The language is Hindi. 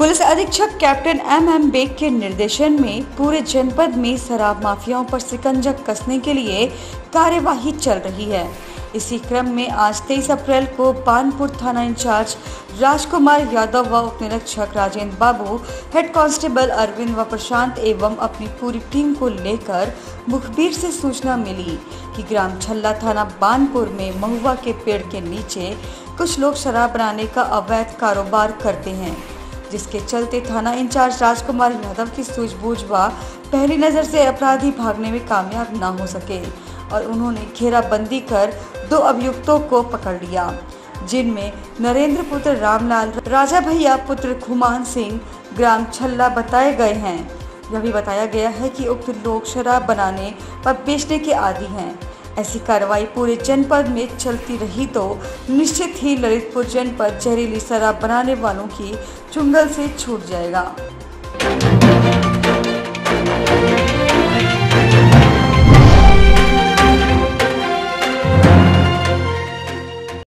पुलिस अधीक्षक कैप्टन एम.एम. बेग के निर्देशन में पूरे जनपद में शराब माफियाओं पर शिकंजा कसने के लिए कार्यवाही चल रही है। इसी क्रम में आज 23 अप्रैल को बानपुर थाना इंचार्ज राजकुमार यादव व उपनिरीक्षक राजेंद्र बाबू, हेड कांस्टेबल अरविंद व प्रशांत एवं अपनी पूरी टीम को लेकर मुखबिर से सूचना मिली कि ग्राम छल्ला थाना बानपुर में महुआ के पेड़ के नीचे कुछ लोग शराब बनाने का अवैध कारोबार करते हैं, जिसके चलते थाना इंचार्ज राजकुमार यादव की सूझबूझ व पहली नज़र से अपराधी भागने में कामयाब ना हो सके और उन्होंने घेराबंदी कर 2 अभियुक्तों को पकड़ लिया, जिनमें नरेंद्र पुत्र रामलाल, राजा भैया पुत्र खुमान सिंह ग्राम छल्ला बताए गए हैं। यह भी बताया गया है कि उक्त लोग शराब बनाने व बेचने के आदी हैं। ऐसी कार्रवाई पूरे जनपद में चलती रही तो निश्चित ही ललितपुर जनपद जहरीली शराब बनाने वालों की चुंगल से छूट जाएगा।